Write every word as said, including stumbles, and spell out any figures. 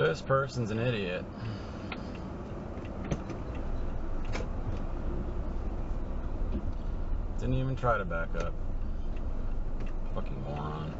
This person's an idiot. Didn't even try to back up. Fucking moron.